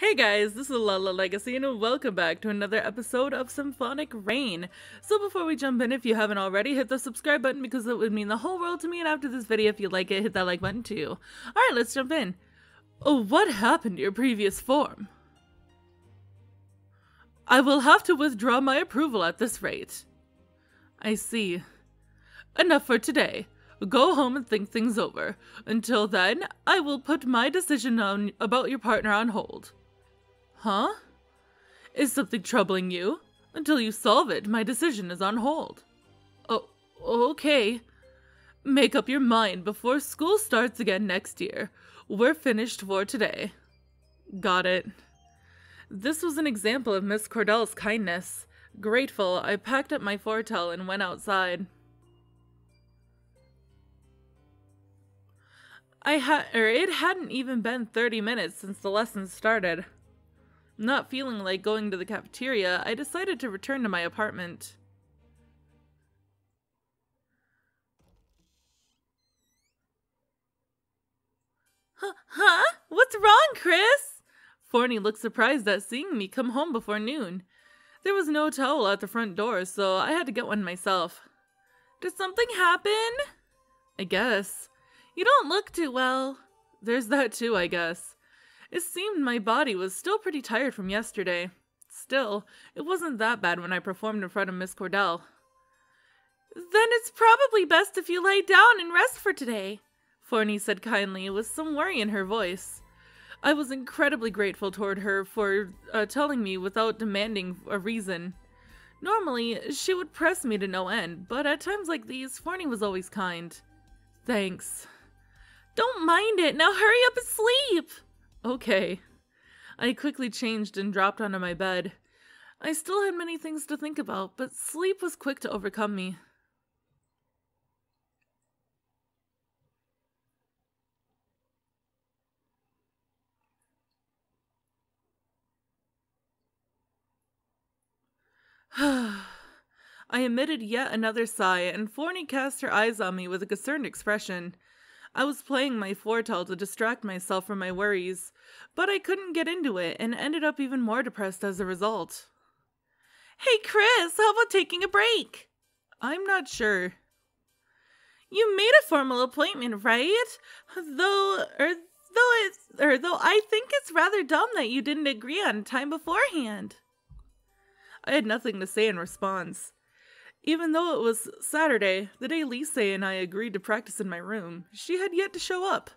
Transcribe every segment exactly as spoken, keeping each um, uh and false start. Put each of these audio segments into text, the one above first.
Hey guys, this is Lala Legacy and welcome back to another episode of Symphonic Rain. So before we jump in, if you haven't already, hit the subscribe button because it would mean the whole world to me, and after this video, if you like it, hit that like button too. Alright, let's jump in. Oh, what happened to your previous form? I will have to withdraw my approval at this rate. I see. Enough for today. Go home and think things over. Until then, I will put my decision on about your partner on hold. Huh? Is something troubling you? Until you solve it, my decision is on hold. Oh, okay. Make up your mind before school starts again next year. We're finished for today. Got it. This was an example of Miss Cordell's kindness. Grateful, I packed up my fortell and went outside. I had, or it hadn't even been thirty minutes since the lesson started. Not feeling like going to the cafeteria, I decided to return to my apartment. Huh? Huh? What's wrong, Chris? Forney looked surprised at seeing me come home before noon. There was no towel at the front door, so I had to get one myself. Did something happen? I guess. You don't look too well. There's that too, I guess. It seemed my body was still pretty tired from yesterday. Still, it wasn't that bad when I performed in front of Miss Cordell. Then it's probably best if you lie down and rest for today, Forney said kindly, with some worry in her voice. I was incredibly grateful toward her for uh, telling me without demanding a reason. Normally, she would press me to no end, but at times like these, Forney was always kind. Thanks. Don't mind it, now hurry up and sleep! Okay. I quickly changed and dropped onto my bed. I still had many things to think about, but sleep was quick to overcome me. I emitted yet another sigh, and Forney cast her eyes on me with a concerned expression. I was playing my fortell to distract myself from my worries, but I couldn't get into it and ended up even more depressed as a result. Hey Chris, how about taking a break? I'm not sure. You made a formal appointment, right? Though, or though it's, or though I think it's rather dumb that you didn't agree on time beforehand. I had nothing to say in response. Even though it was Saturday, the day Lise and I agreed to practice in my room, she had yet to show up.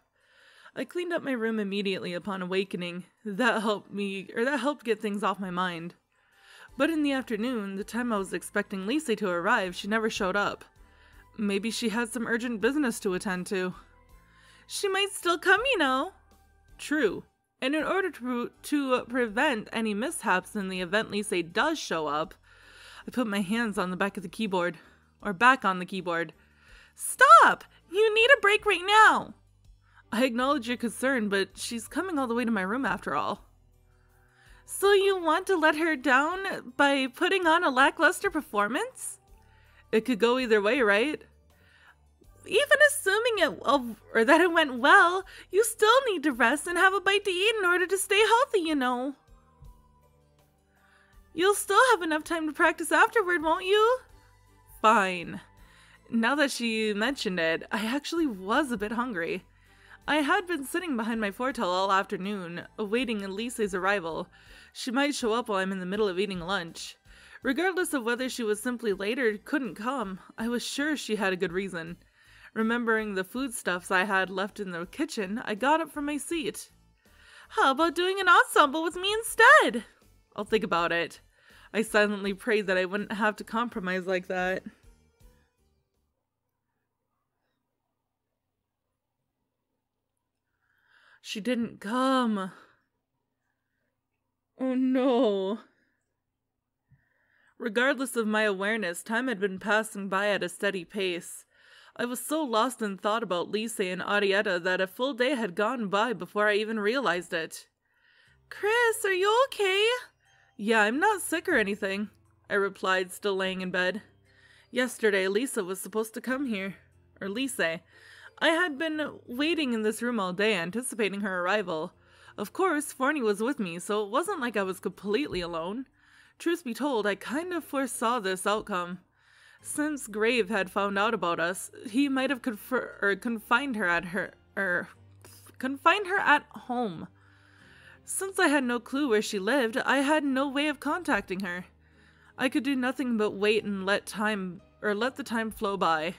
I cleaned up my room immediately upon awakening. That helped me, or that helped get things off my mind. But in the afternoon, the time I was expecting Lise to arrive, she never showed up. Maybe she had some urgent business to attend to. She might still come, you know. True. And in order to, to prevent any mishaps in the event Lise does show up, I put my hands on the back of the keyboard. Or back on the keyboard. Stop! You need a break right now! I acknowledge your concern, but she's coming all the way to my room after all. So you want to let her down by putting on a lackluster performance? It could go either way, right? Even assuming it or that it went well, you still need to rest and have a bite to eat in order to stay healthy, you know. You'll still have enough time to practice afterward, won't you? Fine. Now that she mentioned it, I actually was a bit hungry. I had been sitting behind my fortell all afternoon, awaiting Lise's arrival. She might show up while I'm in the middle of eating lunch. Regardless of whether she was simply late or couldn't come, I was sure she had a good reason. Remembering the foodstuffs I had left in the kitchen, I got up from my seat. How about doing an ensemble with me instead? I'll think about it. I silently prayed that I wouldn't have to compromise like that. She didn't come. Oh no. Regardless of my awareness, time had been passing by at a steady pace. I was so lost in thought about Lise and Arietta that a full day had gone by before I even realized it. Chris, are you okay? Yeah, I'm not sick or anything, I replied, still laying in bed. Yesterday, Lise was supposed to come here. Or Lise. I had been waiting in this room all day, anticipating her arrival. Of course, Forney was with me, so it wasn't like I was completely alone. Truth be told, I kind of foresaw this outcome. Since Grave had found out about us, he might have confer or confined her at her er, confined her at home. Since I had no clue where she lived, I had no way of contacting her. I could do nothing but wait and let time or let the time flow by.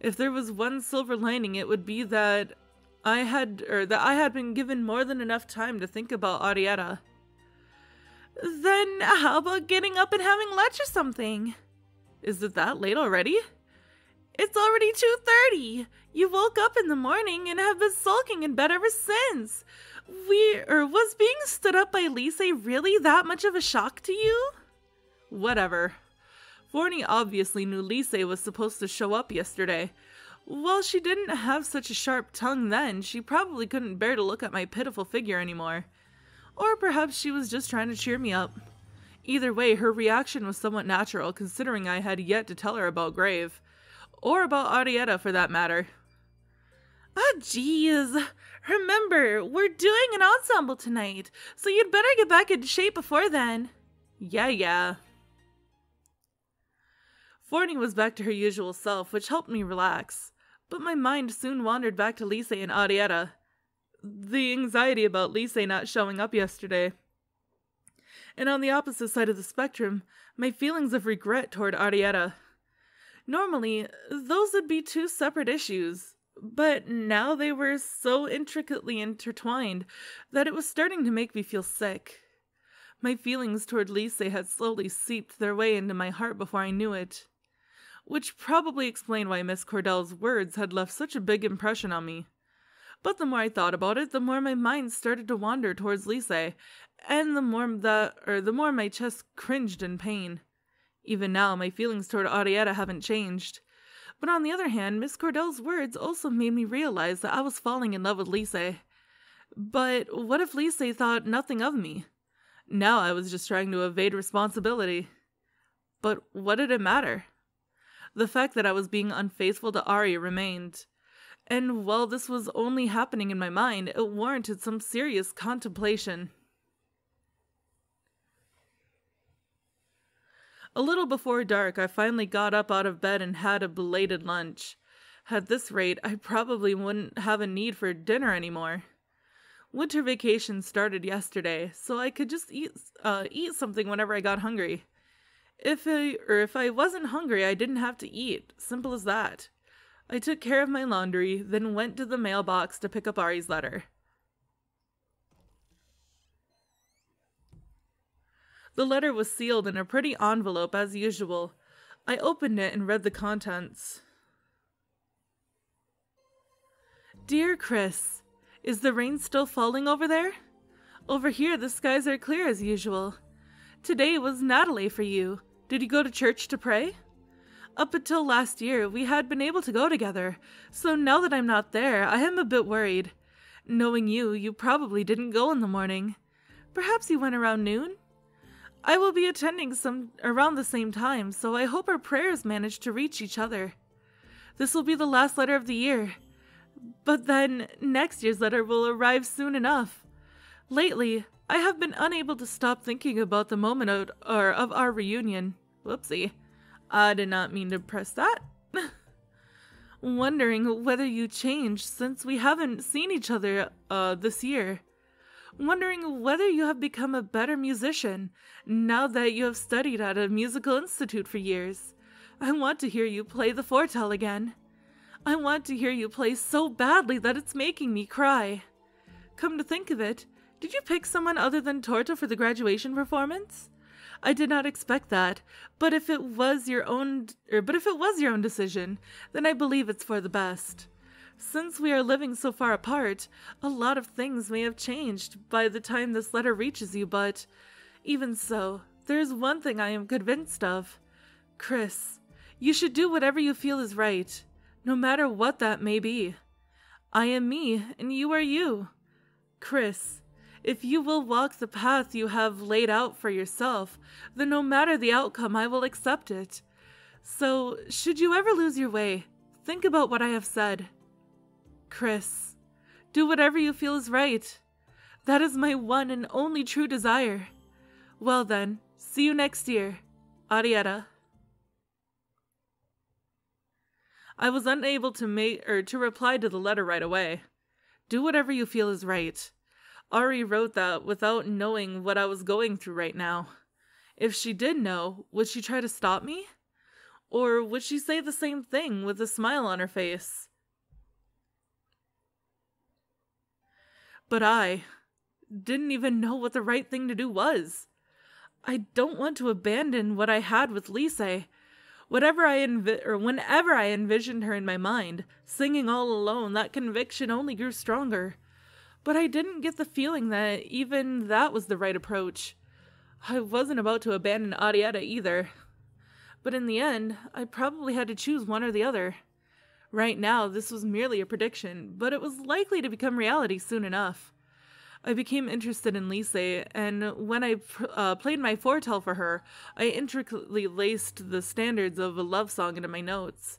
If there was one silver lining, it would be that I had or that I had been given more than enough time to think about Arietta. Then how about getting up and having lunch or something? Is it that late already? It's already two thirty! You woke up in the morning and have been sulking in bed ever since! We- or was being stood up by Lise really that much of a shock to you? Whatever. Forney obviously knew Lise was supposed to show up yesterday. While she didn't have such a sharp tongue then, she probably couldn't bear to look at my pitiful figure anymore. Or perhaps she was just trying to cheer me up. Either way, her reaction was somewhat natural, considering I had yet to tell her about Grave. Or about Arietta, for that matter. Oh, jeez. Remember, we're doing an ensemble tonight, so you'd better get back in shape before then. Yeah, yeah. Forney was back to her usual self, which helped me relax. But my mind soon wandered back to Lise and Arietta. The anxiety about Lise not showing up yesterday. And on the opposite side of the spectrum, my feelings of regret toward Arietta. Normally, those would be two separate issues, but now they were so intricately intertwined that it was starting to make me feel sick. My feelings toward Lise had slowly seeped their way into my heart before I knew it, which probably explained why Miss Cordell's words had left such a big impression on me. But the more I thought about it, the more my mind started to wander towards Lise, and the more the or the more my chest cringed in pain. Even now, my feelings toward Arietta haven't changed. But on the other hand, Miss Cordell's words also made me realize that I was falling in love with Lise. But what if Lise thought nothing of me? Now I was just trying to evade responsibility. But what did it matter? The fact that I was being unfaithful to Ari remained. And while this was only happening in my mind, it warranted some serious contemplation. A little before dark, I finally got up out of bed and had a belated lunch. At this rate, I probably wouldn't have a need for dinner anymore. Winter vacation started yesterday, so I could just eat uh, eat something whenever I got hungry. If I, or if I wasn't hungry, I didn't have to eat. Simple as that. I took care of my laundry, then went to the mailbox to pick up Ari's letter. The letter was sealed in a pretty envelope as usual. I opened it and read the contents. Dear Chris, is the rain still falling over there? Over here the skies are clear as usual. Today was Natalie for you. Did you go to church to pray? Up until last year, we had been able to go together, so now that I'm not there, I am a bit worried. Knowing you, you probably didn't go in the morning. Perhaps you went around noon? I will be attending some around the same time, so I hope our prayers manage to reach each other. This will be the last letter of the year, but then next year's letter will arrive soon enough. Lately, I have been unable to stop thinking about the moment of, or of our reunion. Whoopsie. I did not mean to press that. Wondering whether you changed since we haven't seen each other uh, this year. Wondering whether you have become a better musician now that you have studied at a musical institute for years. I want to hear you play the fortell again. I want to hear you play so badly that it's making me cry. Come to think of it, did you pick someone other than Torta for the graduation performance? I did not expect that, but if it was your own, or, but if it was your own decision, then I believe it's for the best. Since we are living so far apart, a lot of things may have changed by the time this letter reaches you, but even so, there is one thing I am convinced of. Chris, you should do whatever you feel is right, no matter what that may be. I am me, and you are you. Chris, if you will walk the path you have laid out for yourself, then no matter the outcome, I will accept it. So, should you ever lose your way, think about what I have said. Chris, do whatever you feel is right. That is my one and only true desire. Well then, see you next year, Arietta. I was unable to make or to reply to the letter right away. Do whatever you feel is right. Ari wrote that without knowing what I was going through right now. If she did know, would she try to stop me? Or would she say the same thing with a smile on her face? But I didn't even know what the right thing to do was. I don't want to abandon what I had with Lise. Whatever I envi- or whenever I envisioned her in my mind, singing all alone, that conviction only grew stronger. But I didn't get the feeling that even that was the right approach. I wasn't about to abandon Arietta either. But in the end, I probably had to choose one or the other. Right now, this was merely a prediction, but it was likely to become reality soon enough. I became interested in Lise, and when I uh, played my fortell for her, I intricately laced the standards of a love song into my notes.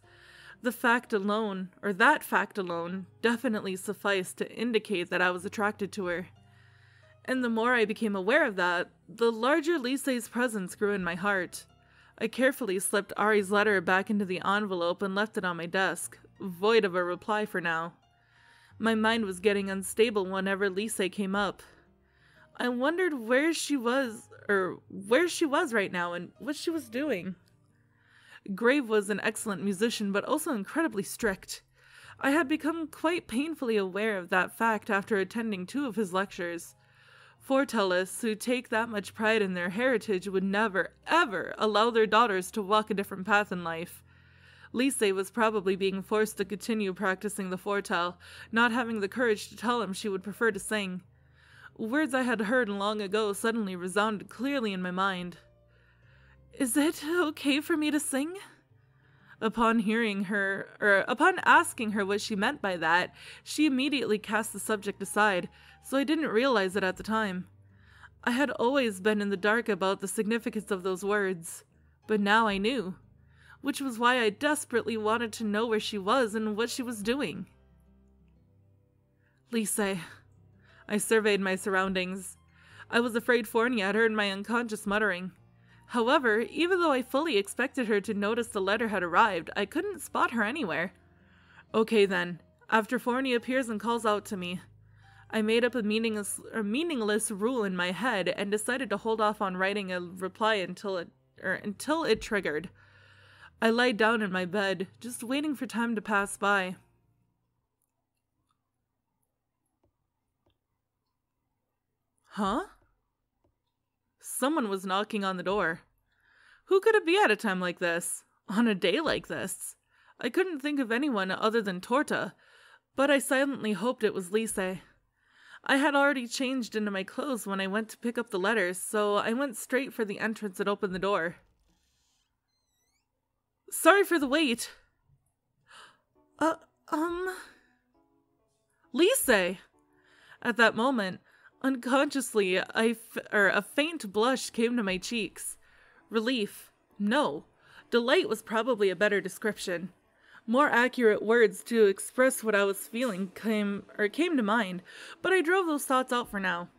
The fact alone, or that fact alone, definitely sufficed to indicate that I was attracted to her. And the more I became aware of that, the larger Lise's presence grew in my heart. I carefully slipped Ari's letter back into the envelope and left it on my desk, void of a reply for now. My mind was getting unstable whenever Lise came up. I wondered where she was, or where she was right now and what she was doing. Grave was an excellent musician, but also incredibly strict. I had become quite painfully aware of that fact after attending two of his lectures. Fortellists who take that much pride in their heritage would never, ever allow their daughters to walk a different path in life. Lise was probably being forced to continue practicing the fortell, not having the courage to tell him she would prefer to sing. Words I had heard long ago suddenly resounded clearly in my mind. "Is it okay for me to sing?" Upon hearing her, or upon asking her what she meant by that, she immediately cast the subject aside, so I didn't realize it at the time. I had always been in the dark about the significance of those words, but now I knew, which was why I desperately wanted to know where she was and what she was doing. "Lise." I surveyed my surroundings. I was afraid Forney had heard my unconscious muttering. However, even though I fully expected her to notice the letter had arrived, I couldn't spot her anywhere. Okay then, after Forney appears and calls out to me. I made up a meaningless, or meaningless rule in my head and decided to hold off on writing a reply until it, or until it triggered. I lied down in my bed, just waiting for time to pass by. Huh? Someone was knocking on the door. Who could it be at a time like this? On a day like this? I couldn't think of anyone other than Torta, but I silently hoped it was Lise. I had already changed into my clothes when I went to pick up the letters, so I went straight for the entrance and opened the door. "Sorry for the wait." Uh, um... "Lise!" At that moment, unconsciously, I f er, a faint blush came to my cheeks. Relief. No. Delight was probably a better description. More accurate words to express what I was feeling came, or came to mind, but I drove those thoughts out for now.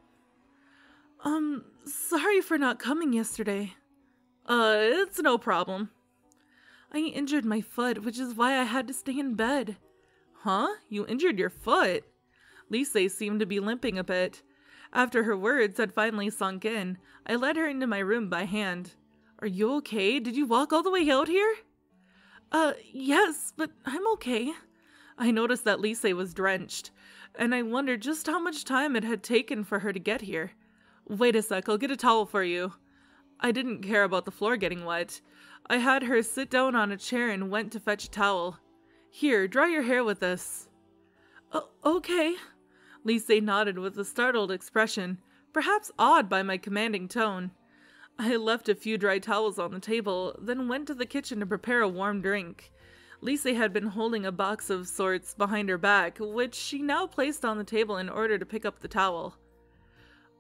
Um, sorry for not coming yesterday. Uh, it's no problem. I injured my foot, which is why I had to stay in bed. Huh? You injured your foot? Lise seemed to be limping a bit. After her words had finally sunk in, I led her into my room by hand. "Are you okay? Did you walk all the way out here?" Uh, yes, but I'm okay." I noticed that Lise was drenched, and I wondered just how much time it had taken for her to get here. "Wait a sec, I'll get a towel for you." I didn't care about the floor getting wet. I had her sit down on a chair and went to fetch a towel. "Here, dry your hair with this." "Oh, okay." Lise nodded with a startled expression, perhaps awed by my commanding tone. I left a few dry towels on the table, then went to the kitchen to prepare a warm drink. Lise had been holding a box of sorts behind her back, which she now placed on the table in order to pick up the towel.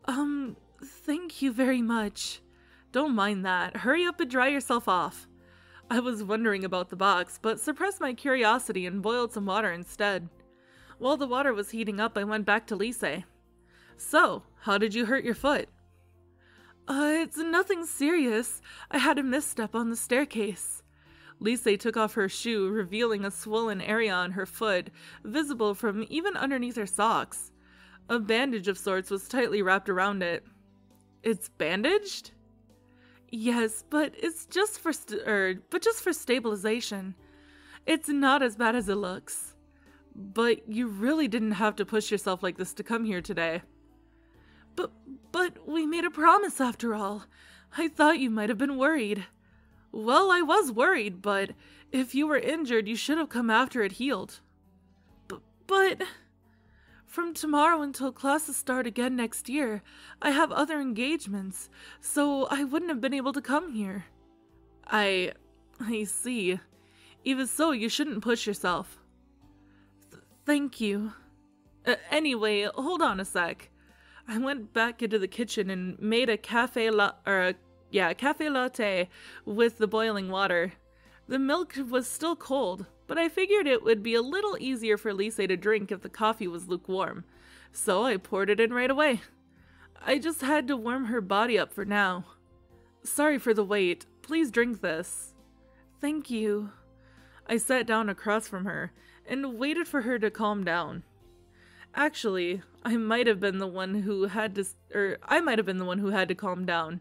Um, "Thank you very much." "Don't mind that. Hurry up and dry yourself off." I was wondering about the box, but suppressed my curiosity and boiled some water instead. While the water was heating up, I went back to Lise. So, how did you hurt your foot? Uh, it's nothing serious. I had a misstep on the staircase. Lise took off her shoe, revealing a swollen area on her foot, visible from even underneath her socks. A bandage of sorts was tightly wrapped around it. It's bandaged? Yes, but it's just for st er, but just for stabilization. It's not as bad as it looks. But you really didn't have to push yourself like this to come here today. But, but we made a promise after all. I thought you might have been worried. Well, I was worried, but if you were injured, you should have come after it healed. B but... From tomorrow until classes start again next year, I have other engagements, so I wouldn't have been able to come here. I... I see. Even so, you shouldn't push yourself. Th thank you. Uh, anyway, hold on a sec. I went back into the kitchen and made a cafe la... or a, yeah, a cafe latte with the boiling water. The milk was still cold, but I figured it would be a little easier for Lise to drink if the coffee was lukewarm, so I poured it in right away. I just had to warm her body up for now. Sorry for the wait. Please drink this. Thank you. I sat down across from her and waited for her to calm down. Actually, I might have been the one who had to, or I might have been the one who had to calm down.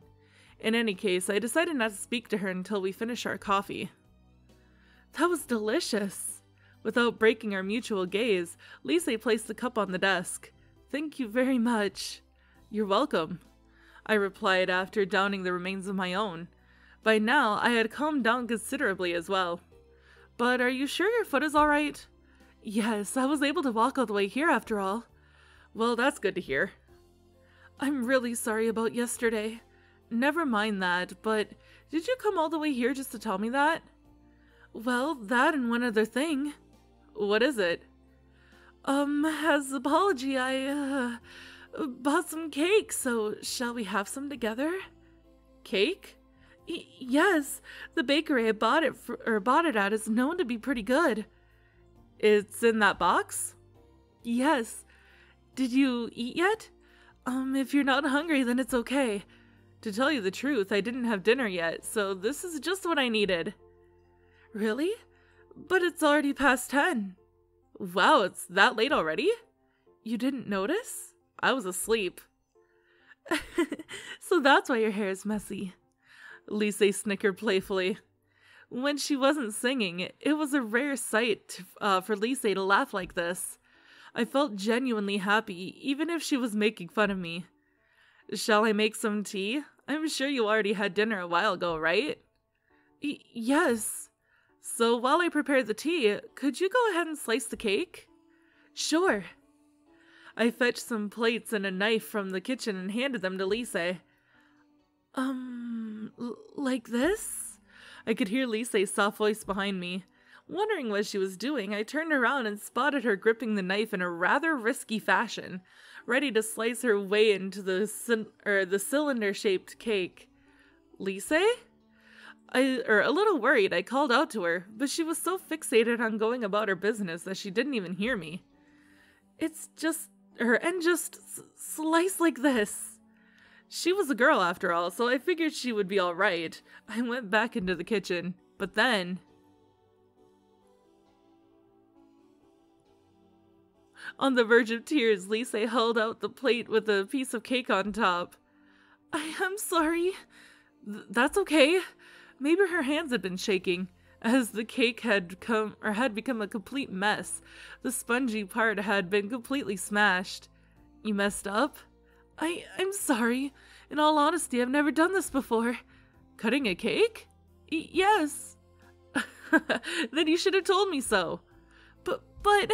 In any case, I decided not to speak to her until we finish our coffee. That was delicious. Without breaking our mutual gaze, Lise placed the cup on the desk. Thank you very much. You're welcome, I replied after downing the remains of my own. By now, I had calmed down considerably as well. But are you sure your foot is all right? Yes, I was able to walk all the way here after all. Well, that's good to hear. I'm really sorry about yesterday. Never mind that, but did you come all the way here just to tell me that? Well, that and one other thing. What is it? Um, as an apology, I, uh, bought some cake, so shall we have some together? Cake? Y- yes, the bakery I bought it, for, or bought it at is known to be pretty good. It's in that box? Yes. Did you eat yet? Um, if you're not hungry, then it's okay. To tell you the truth, I didn't have dinner yet, so this is just what I needed. Really? But it's already past ten. Wow, it's that late already? You didn't notice? I was asleep. So that's why your hair is messy. Lise snickered playfully. When she wasn't singing, it was a rare sight uh, for Lise to laugh like this. I felt genuinely happy, even if she was making fun of me. Shall I make some tea? I'm sure you already had dinner a while ago, right? Y- yes. So while I prepare the tea, could you go ahead and slice the cake? Sure. I fetched some plates and a knife from the kitchen and handed them to Lise. Um, like this? I could hear Lise's soft voice behind me. Wondering what she was doing, I turned around and spotted her gripping the knife in a rather risky fashion, ready to slice her way into the, er, the cylinder-shaped cake. Lise? I, or a little worried, I called out to her, but she was so fixated on going about her business that she didn't even hear me. It's just her, and just s slice like this. She was a girl after all, so I figured she would be all right. I went back into the kitchen, but then... On the verge of tears, Lise held out the plate with a piece of cake on top. I am sorry. Th that's okay. Maybe her hands had been shaking, as the cake had come or had become a complete mess. The spongy part had been completely smashed. You messed up? I, I'm sorry. In all honesty, I've never done this before. Cutting a cake? Y- yes. Then you should have told me so. But, but,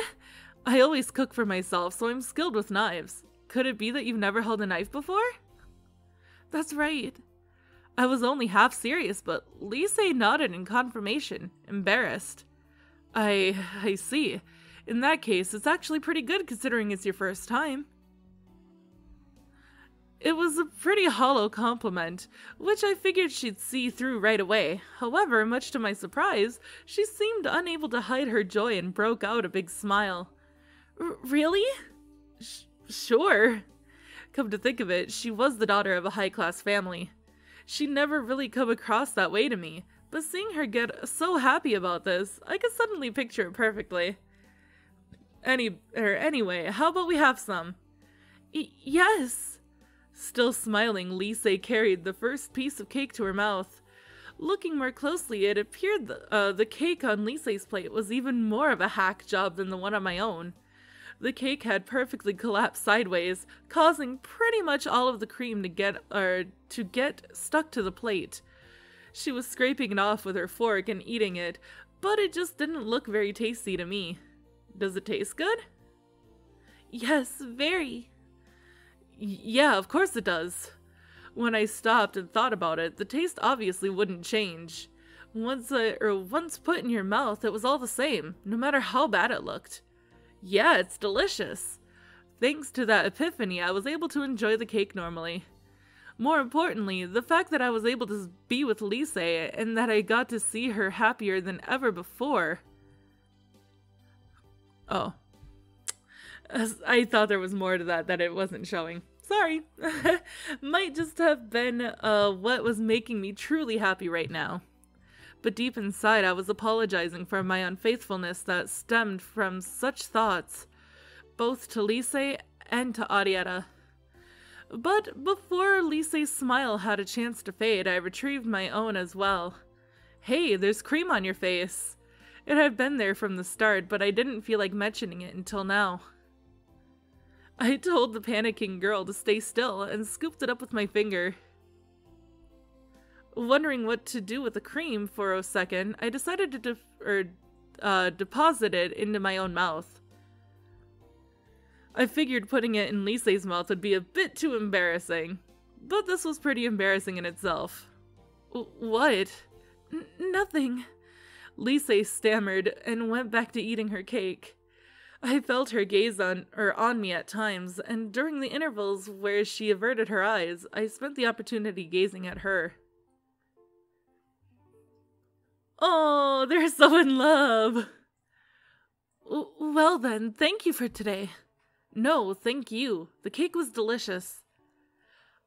I always cook for myself, so I'm skilled with knives. Could it be that you've never held a knife before? That's right. I was only half serious, but Lise nodded in confirmation, embarrassed. I... I see. In that case, it's actually pretty good considering it's your first time. It was a pretty hollow compliment, which I figured she'd see through right away. However, much to my surprise, she seemed unable to hide her joy and broke out a big smile. R- really? Sh- sure. Come to think of it, she was the daughter of a high-class family. She'd never really come across that way to me, but seeing her get so happy about this, I could suddenly picture it perfectly. Any- er, anyway, how about we have some? Y- yes! Still smiling, Lise carried the first piece of cake to her mouth. Looking more closely, it appeared th uh, the cake on Lise's plate was even more of a hack job than the one on my own. The cake had perfectly collapsed sideways, causing pretty much all of the cream to get er, to get stuck to the plate. She was scraping it off with her fork and eating it, but it just didn't look very tasty to me. Does it taste good? Yes, very. Yeah, of course it does. When I stopped and thought about it, the taste obviously wouldn't change. Once I, or once put in your mouth, it was all the same, no matter how bad it looked. Yeah, it's delicious. Thanks to that epiphany, I was able to enjoy the cake normally. More importantly, the fact that I was able to be with Lise and that I got to see her happier than ever before. Oh. I thought there was more to that that it wasn't showing. Sorry. Might just have been uh, what was making me truly happy right now. But deep inside, I was apologizing for my unfaithfulness that stemmed from such thoughts, both to Lise and to Arietta. But before Lise's smile had a chance to fade, I retrieved my own as well. Hey, there's cream on your face. It had been there from the start, but I didn't feel like mentioning it until now. I told the panicking girl to stay still and scooped it up with my finger. Wondering what to do with the cream for a second, I decided to def er, uh, deposit it into my own mouth. I figured putting it in Lise's mouth would be a bit too embarrassing, but this was pretty embarrassing in itself. What? N- nothing. Lise stammered and went back to eating her cake. I felt her gaze on, or on me at times, and during the intervals where she averted her eyes, I spent the opportunity gazing at her. Oh, they're so in love! Well then, thank you for today. No, thank you. The cake was delicious.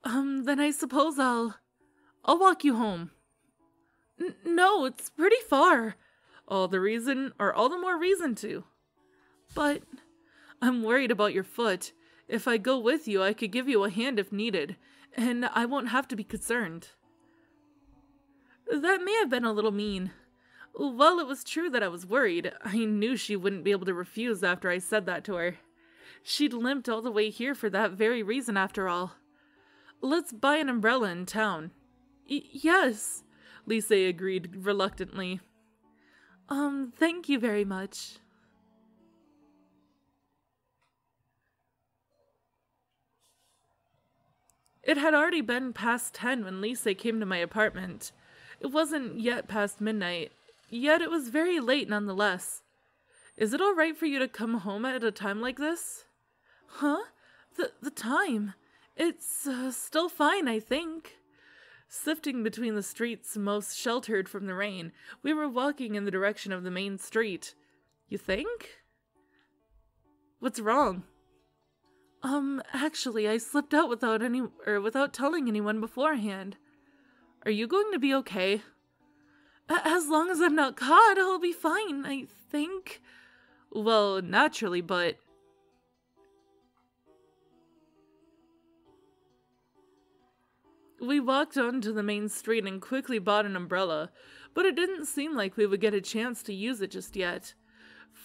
Um, then I suppose I'll... I'll walk you home. N- no, it's pretty far. All the reason, or all the more reason to. But I'm worried about your foot. If I go with you, I could give you a hand if needed, and I won't have to be concerned. That may have been a little mean. While it was true that I was worried, I knew she wouldn't be able to refuse after I said that to her. She'd limped all the way here for that very reason after all. Let's buy an umbrella in town. Y- yes, Lise agreed reluctantly. Um, thank you very much. It had already been past ten when Lise came to my apartment. It wasn't yet past midnight, yet it was very late nonetheless. Is it all right for you to come home at a time like this? Huh? The, the time? It's uh, still fine, I think. Sifting between the streets most sheltered from the rain, we were walking in the direction of the main street. You think? What's wrong? Um, actually, I slipped out without any, or without telling anyone beforehand. Are you going to be okay? A- as long as I'm not caught, I'll be fine, I think. Well, naturally, but... We walked onto the main street and quickly bought an umbrella, but it didn't seem like we would get a chance to use it just yet.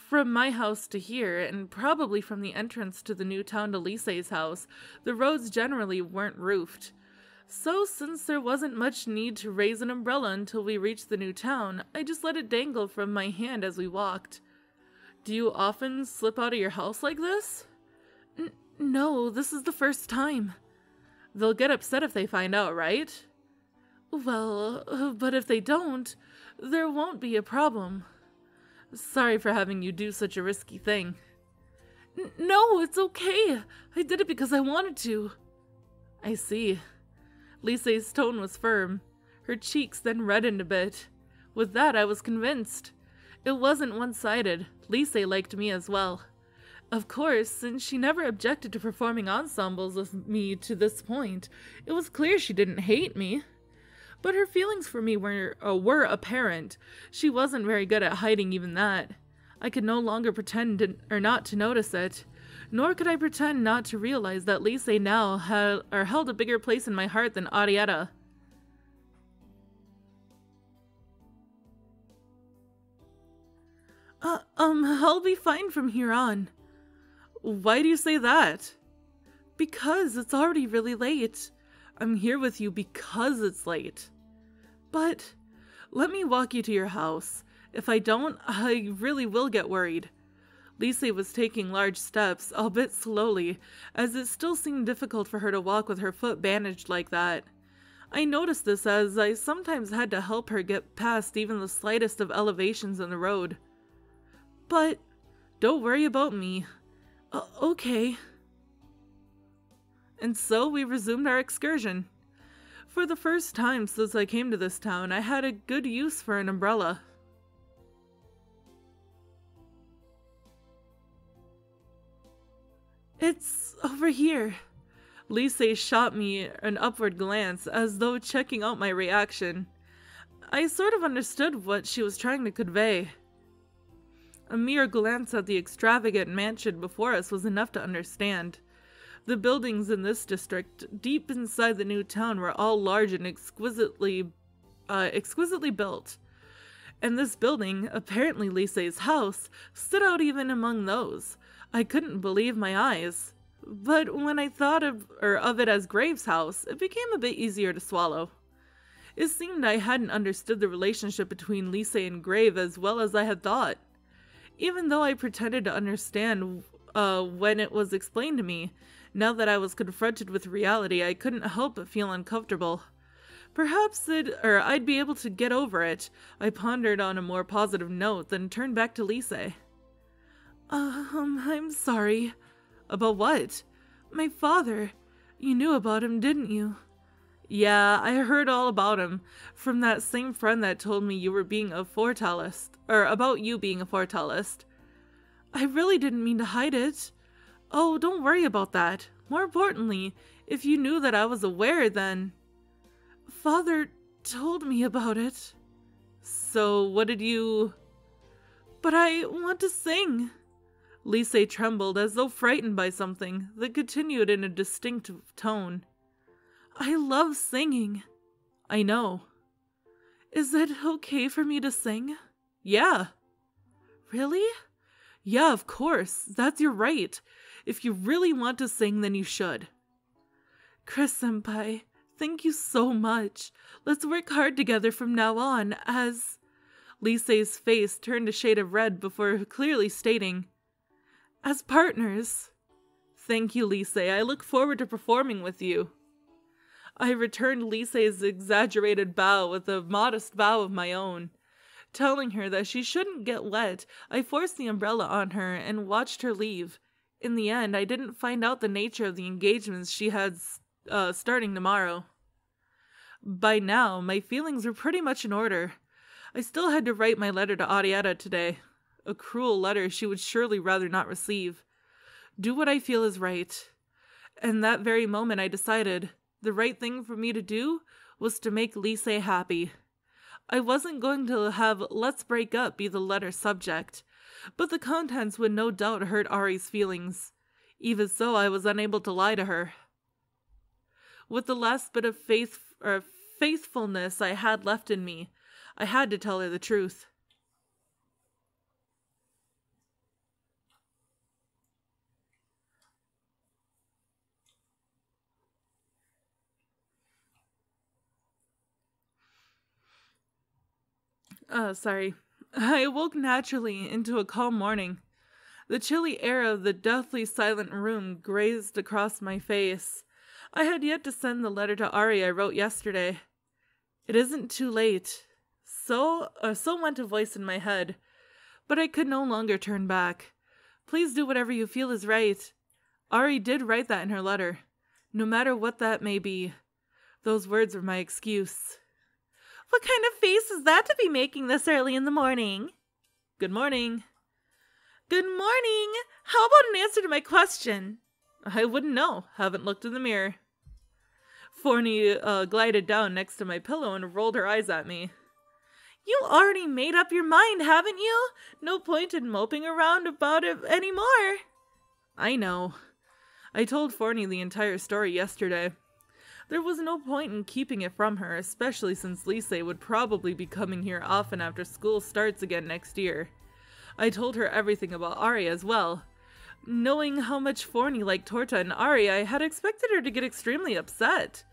From my house to here, and probably from the entrance to the new town to Lise's house, the roads generally weren't roofed. So since there wasn't much need to raise an umbrella until we reached the new town, I just let it dangle from my hand as we walked. Do you often slip out of your house like this? N- no, this is the first time. They'll get upset if they find out, right? Well, but if they don't, there won't be a problem. Sorry for having you do such a risky thing. N- no, it's okay. I did it because I wanted to. I see. Lise's tone was firm. Her cheeks then reddened a bit. With that, I was convinced. It wasn't one-sided. Lise liked me as well. Of course, and she never objected to performing ensembles with me to this point. It was clear she didn't hate me. But her feelings for me were, uh, were apparent. She wasn't very good at hiding even that. I could no longer pretend to, or not to notice it. Nor could I pretend not to realize that Lise now had, or held a bigger place in my heart than Arietta. Uh, um, I'll be fine from here on. Why do you say that? Because it's already really late. I'm here with you because it's late. But let me walk you to your house. If I don't, I really will get worried. Lise was taking large steps, albeit slowly, as it still seemed difficult for her to walk with her foot bandaged like that. I noticed this as I sometimes had to help her get past even the slightest of elevations in the road. But don't worry about me. Uh, okay. And so we resumed our excursion. For the first time since I came to this town, I had a good use for an umbrella. It's over here. Lise shot me an upward glance as though checking out my reaction. I sort of understood what she was trying to convey. A mere glance at the extravagant mansion before us was enough to understand. The buildings in this district, deep inside the new town, were all large and exquisitely, uh, exquisitely built. And this building, apparently Lise's house, stood out even among those. I couldn't believe my eyes, but when I thought of, or of it as Grave's house, it became a bit easier to swallow. It seemed I hadn't understood the relationship between Lise and Grave as well as I had thought, even though I pretended to understand uh, when it was explained to me. Now that I was confronted with reality, I couldn't help but feel uncomfortable. Perhaps it, or I'd be able to get over it. I pondered on a more positive note, then turned back to Lise. Um, I'm sorry. About what? My father. You knew about him, didn't you? Yeah, I heard all about him from that same friend that told me you were being a fortellist, or about you being a fortellist. I really didn't mean to hide it. Oh, don't worry about that. More importantly, if you knew that I was aware, then... Father told me about it. So what did you... But I want to sing. Lise trembled as though frightened by something, then continued in a distinctive tone. I love singing. I know. Is it okay for me to sing? Yeah. Really? Yeah, of course. That's your right. If you really want to sing, then you should. Chris-senpai, thank you so much. Let's work hard together from now on as... Lise's face turned a shade of red before clearly stating... As partners. Thank you, Lise. I look forward to performing with you. I returned Lise's exaggerated bow with a modest bow of my own. Telling her that she shouldn't get wet, I forced the umbrella on her and watched her leave. In the end, I didn't find out the nature of the engagements she had uh, starting tomorrow. By now, my feelings were pretty much in order. I still had to write my letter to Arietta today. A cruel letter she would surely rather not receive. Do what I feel is right. And that very moment I decided the right thing for me to do was to make Lise happy. I wasn't going to have "let's break up" be the letter subject, but the contents would no doubt hurt Ari's feelings. Even so, I was unable to lie to her. With the last bit of faith or faithfulness I had left in me, I had to tell her the truth. Oh, sorry. I awoke naturally into a calm morning. The chilly air of the deathly silent room grazed across my face. I had yet to send the letter to Ari I wrote yesterday. It isn't too late. So, uh, so went a voice in my head, but I could no longer turn back. Please do whatever you feel is right. Ari did write that in her letter, no matter what that may be. Those words were my excuse. What kind of face is that to be making this early in the morning? Good morning. Good morning! How about an answer to my question? I wouldn't know. Haven't looked in the mirror. Forney uh, glided down next to my pillow and rolled her eyes at me. You already made up your mind, haven't you? No point in moping around about it anymore. I know. I told Forney the entire story yesterday. There was no point in keeping it from her, especially since Lise would probably be coming here often after school starts again next year. I told her everything about Aria as well. Knowing how much Forney liked Torta and Aria, I had expected her to get extremely upset.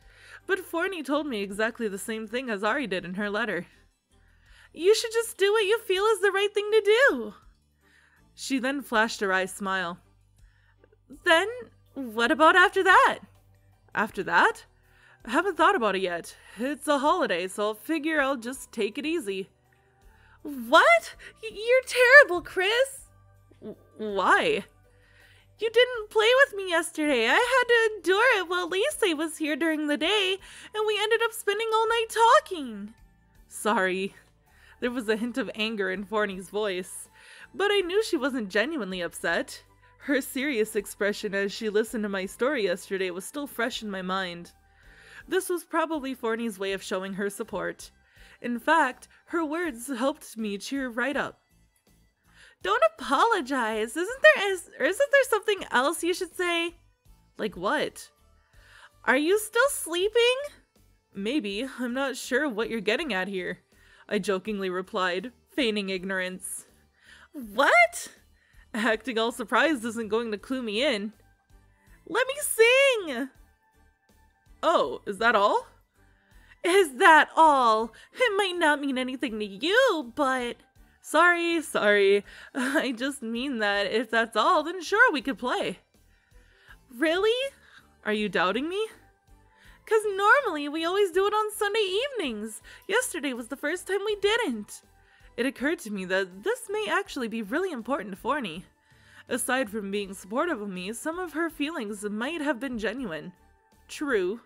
But Forney told me exactly the same thing as Aria did in her letter. You should just do what you feel is the right thing to do. She then flashed a wry smile. Then, what about after that? After that? I haven't thought about it yet. It's a holiday, so I'll figure I'll just take it easy. What? You're terrible, Chris. Why? You didn't play with me yesterday. I had to endure it while Lise was here during the day, and we ended up spending all night talking. Sorry. There was a hint of anger in Forney's voice, but I knew she wasn't genuinely upset. Her serious expression as she listened to my story yesterday was still fresh in my mind. This was probably Forney's way of showing her support. In fact, her words helped me cheer right up. Don't apologize. Isn't there is, or isn't there something else you should say? Like what? Are you still sleeping? Maybe. I'm not sure what you're getting at here. I jokingly replied, feigning ignorance. What? Acting all surprised isn't going to clue me in. Let me sing! Oh, is that all? Is that all? It might not mean anything to you, but... Sorry, sorry. I just mean that if that's all, then sure, we could play. Really? Are you doubting me? Because normally we always do it on Sunday evenings. Yesterday was the first time we didn't. It occurred to me that this may actually be really important to Forney. Aside from being supportive of me, some of her feelings might have been genuine. True.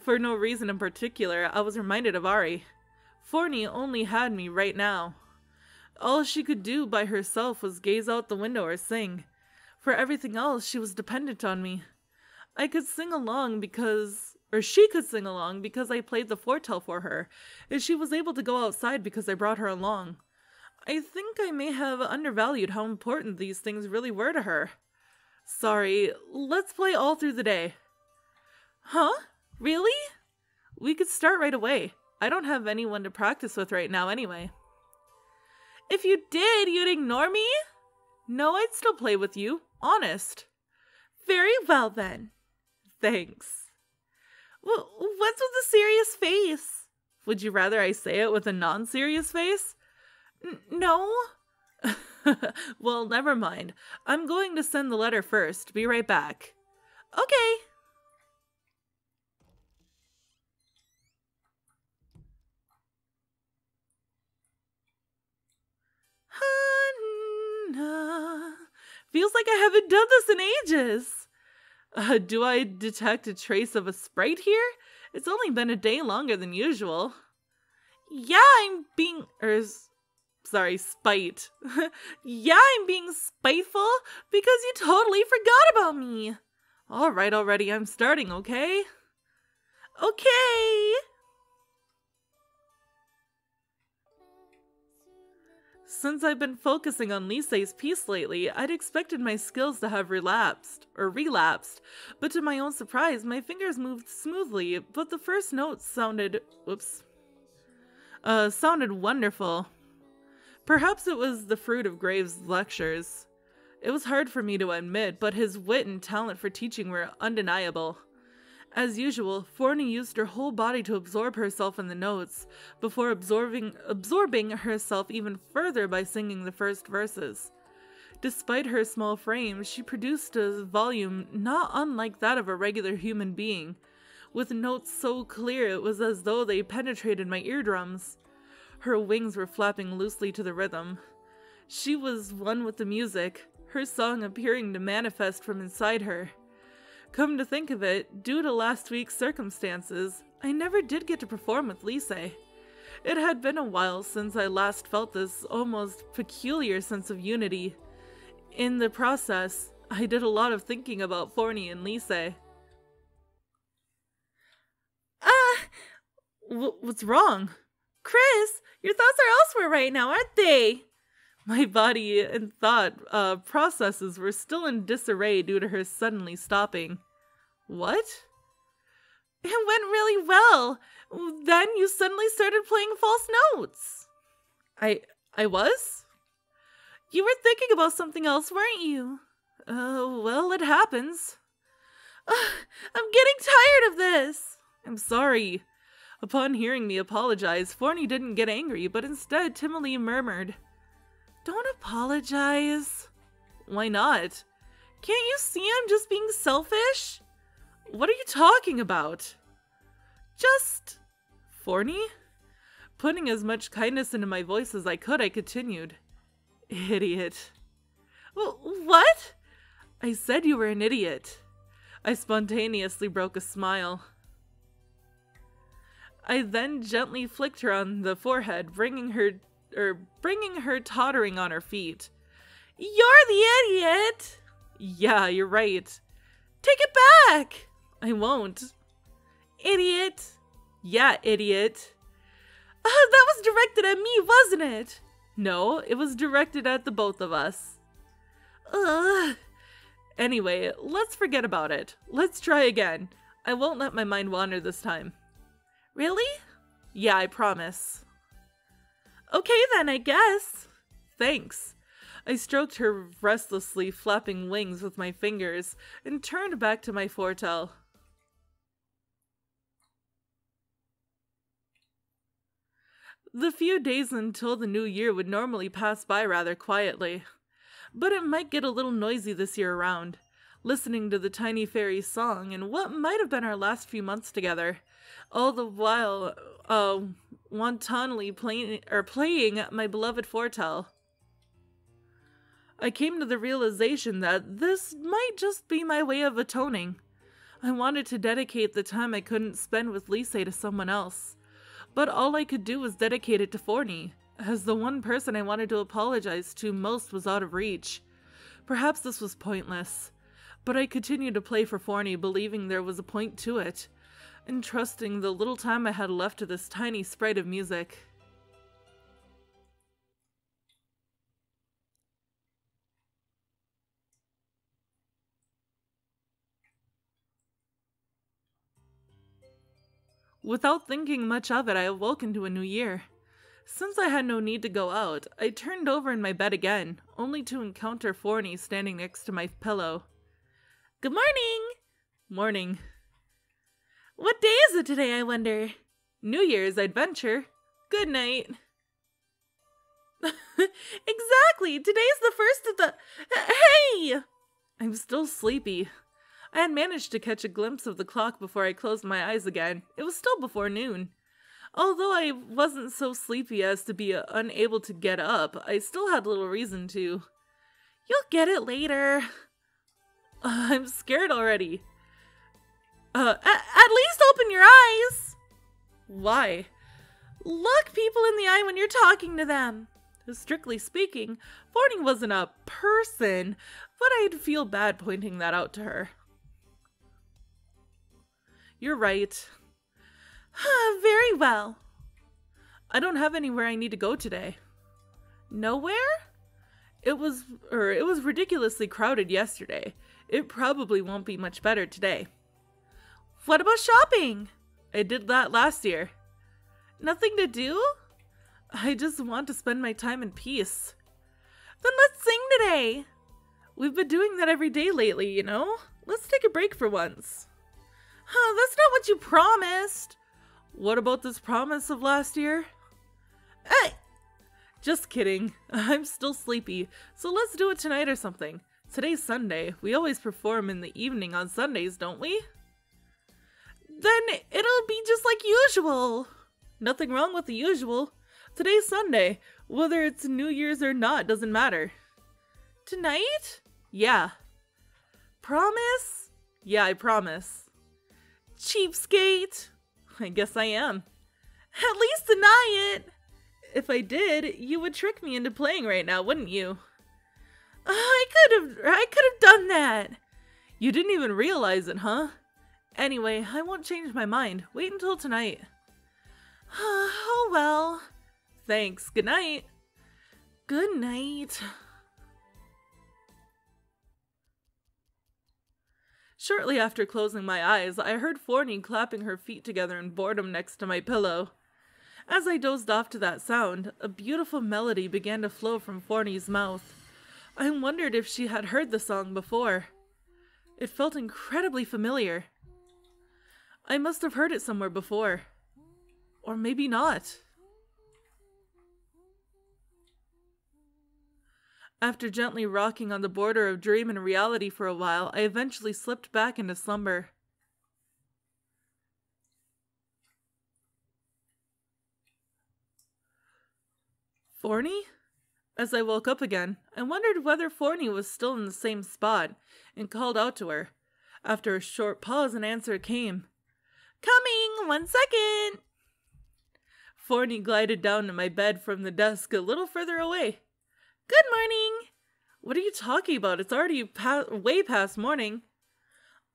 For no reason in particular, I was reminded of Ari. Forney only had me right now. All she could do by herself was gaze out the window or sing. For everything else, she was dependent on me. I could sing along because, or she could sing along because I played the fortell for her, and she was able to go outside because I brought her along. I think I may have undervalued how important these things really were to her. Sorry, let's play all through the day. Huh? Really? We could start right away. I don't have anyone to practice with right now anyway. If you did, you'd ignore me? No, I'd still play with you. Honest. Very well then. Thanks. Well, what's with the serious face? Would you rather I say it with a non-serious face? N- no? Well, never mind. I'm going to send the letter first. Be right back. Okay. Hannah. Feels like I haven't done this in ages. Uh, do I detect a trace of a sprite here? It's only been a day longer than usual. Yeah, I'm being... Er, sorry, spite. Yeah, I'm being spiteful because you totally forgot about me. All right, already, I'm starting, okay? Okay! Since I've been focusing on Lise's piece lately, I'd expected my skills to have relapsed, or relapsed, but to my own surprise, my fingers moved smoothly, but the first notes sounded, whoops, uh, sounded wonderful. Perhaps it was the fruit of Grave's lectures. It was hard for me to admit, but his wit and talent for teaching were undeniable. As usual, Forney used her whole body to absorb herself in the notes, before absorbing, absorbing herself even further by singing the first verses. Despite her small frame, she produced a volume not unlike that of a regular human being, with notes so clear it was as though they penetrated my eardrums. Her wings were flapping loosely to the rhythm. She was one with the music, her song appearing to manifest from inside her. Come to think of it, due to last week's circumstances, I never did get to perform with Lise. It had been a while since I last felt this almost peculiar sense of unity. In the process, I did a lot of thinking about Forney and Lise. Ah! Uh, what's wrong? Chris, your thoughts are elsewhere right now, aren't they? My body and thought uh, processes were still in disarray due to her suddenly stopping. What? It went really well. Then you suddenly started playing false notes. I... I was? You were thinking about something else, weren't you? Uh, well, it happens. Ugh, I'm getting tired of this. I'm sorry. Upon hearing me apologize, Forney didn't get angry, but instead timidly murmured, "Don't apologize." Why not? Can't you see I'm just being selfish? What are you talking about? Just... Forney? Putting as much kindness into my voice as I could, I continued. Idiot. W- what? I said you were an idiot. I spontaneously broke a smile. I then gently flicked her on the forehead, bringing her, er, bringing her tottering on her feet. You're the idiot! Yeah, you're right. Take it back! I won't. Idiot. Yeah, idiot. Uh, that was directed at me, wasn't it? No, it was directed at the both of us. Ugh. Anyway, let's forget about it. Let's try again. I won't let my mind wander this time. Really? Yeah, I promise. Okay then, I guess. Thanks. I stroked her restlessly flapping wings with my fingers and turned back to my fortell. The few days until the new year would normally pass by rather quietly, but it might get a little noisy this year around. Listening to the tiny fairy's song and what might have been our last few months together, all the while uh, wantonly play or playing my beloved fortell. I came to the realization that this might just be my way of atoning. I wanted to dedicate the time I couldn't spend with Lise to someone else. But all I could do was dedicate it to Forney, as the one person I wanted to apologize to most was out of reach. Perhaps this was pointless, but I continued to play for Forney, believing there was a point to it, and trusting the little time I had left to this tiny sprite of music. Without thinking much of it, I awoke into a new year. Since I had no need to go out, I turned over in my bed again, only to encounter Forney standing next to my pillow. Good morning! Morning. What day is it today, I wonder? New Year's, I'd venture. Good night. Exactly! Today's the first of the... Hey! I'm still sleepy. I had managed to catch a glimpse of the clock before I closed my eyes again. It was still before noon. Although I wasn't so sleepy as to be unable to get up, I still had little reason to. You'll get it later. Uh, I'm scared already. Uh, at, at least open your eyes! Why? Look people in the eye when you're talking to them. Strictly speaking, Forney wasn't a person, but I'd feel bad pointing that out to her. You're right. Very well. I don't have anywhere I need to go today. Nowhere? It was, or it was ridiculously crowded yesterday. It probably won't be much better today. What about shopping? I did that last year. Nothing to do? I just want to spend my time in peace. Then let's sing today. We've been doing that every day lately, you know? Let's take a break for once. Huh, that's not what you promised. What about this promise of last year? Hey! Just kidding. I'm still sleepy, so let's do it tonight or something. Today's Sunday. We always perform in the evening on Sundays, don't we? Then it'll be just like usual. Nothing wrong with the usual. Today's Sunday. Whether it's New Year's or not doesn't matter. Tonight? Yeah. Promise? Yeah, I promise. Cheapskate. I guess I am. At least deny it! If I did, you would trick me into playing right now, wouldn't you? I could have I could have done that! You didn't even realize it, huh? Anyway, I won't change my mind. Wait until tonight. Oh, well. Thanks. Good night. Good night. Shortly after closing my eyes, I heard Forney clapping her feet together in boredom next to my pillow. As I dozed off to that sound, a beautiful melody began to flow from Forney's mouth. I wondered if she had heard the song before. It felt incredibly familiar. I must have heard it somewhere before. Or maybe not. After gently rocking on the border of dream and reality for a while, I eventually slipped back into slumber. Forney? As I woke up again, I wondered whether Forney was still in the same spot, and called out to her. After a short pause, an answer came. Coming! One second! Forney glided down to my bed from the desk a little further away. Good morning! What are you talking about? It's already pa- way past morning.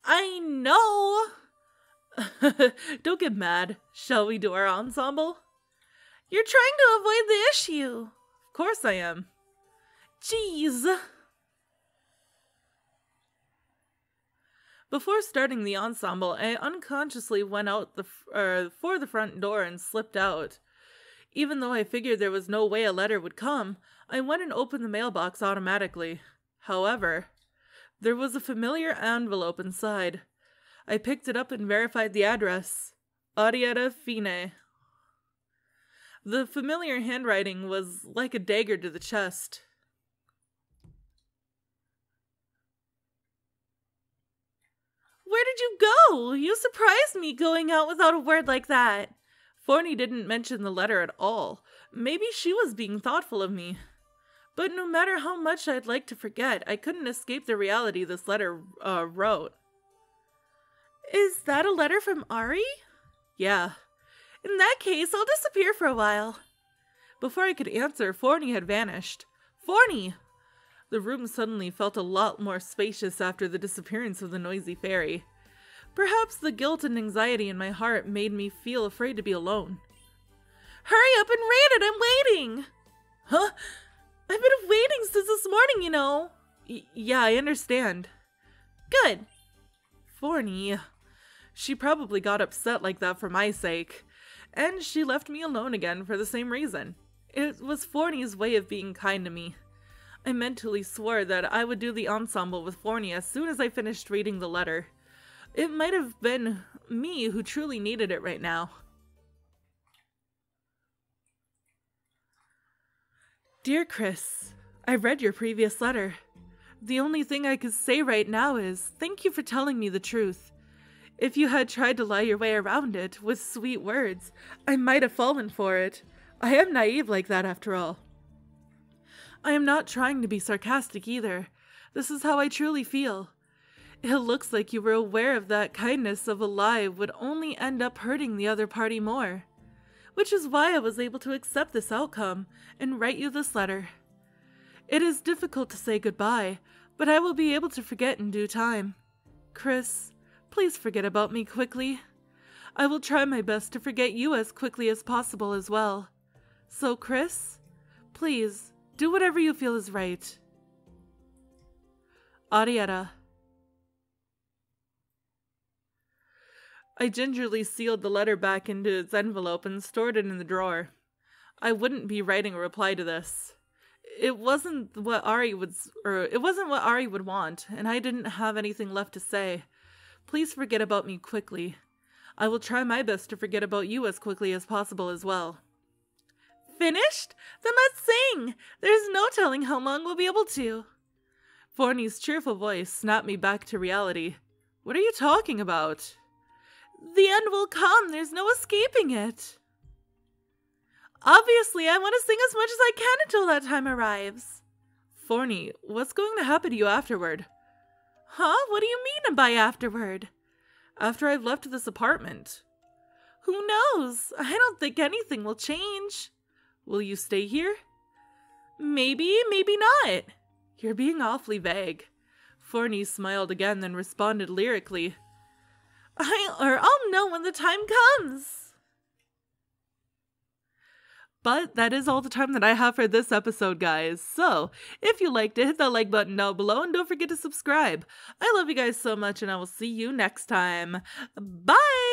I know! Don't get mad. Shall we do our ensemble? You're trying to avoid the issue! Of course I am. Jeez! Before starting the ensemble, I unconsciously went out the f er, for the front door and slipped out. Even though I figured there was no way a letter would come, I went and opened the mailbox automatically. However, there was a familiar envelope inside. I picked it up and verified the address. Arietta Fine. The familiar handwriting was like a dagger to the chest. Where did you go? You surprised me going out without a word like that. Forney didn't mention the letter at all. Maybe she was being thoughtful of me. But no matter how much I'd like to forget, I couldn't escape the reality this letter uh, wrote. Is that a letter from Ari? Yeah. In that case, I'll disappear for a while. Before I could answer, Forney had vanished. Forney! The room suddenly felt a lot more spacious after the disappearance of the noisy fairy. Perhaps the guilt and anxiety in my heart made me feel afraid to be alone. Hurry up and read it! I'm waiting! Huh? I've been waiting since this morning, you know. Y- yeah, I understand. Good. Forney. She probably got upset like that for my sake. And she left me alone again for the same reason. It was Forney's way of being kind to me. I mentally swore that I would do the ensemble with Forney as soon as I finished reading the letter. It might have been me who truly needed it right now. Dear Chris, I read your previous letter. The only thing I could say right now is, thank you for telling me the truth. If you had tried to lie your way around it with sweet words, I might have fallen for it. I am naive like that after all. I am not trying to be sarcastic either. This is how I truly feel. It looks like you were aware of that kindness of a lie would only end up hurting the other party more. Which is why I was able to accept this outcome and write you this letter. It is difficult to say goodbye, but I will be able to forget in due time. Chris, please forget about me quickly. I will try my best to forget you as quickly as possible as well. So, Chris, please, do whatever you feel is right. Arietta. I gingerly sealed the letter back into its envelope and stored it in the drawer. I wouldn't be writing a reply to this. It wasn't what Ari would, or it wasn't what Ari would want, and I didn't have anything left to say. Please forget about me quickly. I will try my best to forget about you as quickly as possible as well. Finished? Then let's sing! There's no telling how long we'll be able to. Forney's cheerful voice snapped me back to reality. What are you talking about? The end will come. There's no escaping it. Obviously, I want to sing as much as I can until that time arrives. Forney, what's going to happen to you afterward? Huh? What do you mean by afterward? After I've left this apartment. Who knows? I don't think anything will change. Will you stay here? Maybe, maybe not. You're being awfully vague. Forney smiled again, then responded lyrically. I, or I'll know when the time comes. But that is all the time that I have for this episode, guys. So, if you liked it, hit that like button down below, and don't forget to subscribe. I love you guys so much, and I will see you next time. Bye!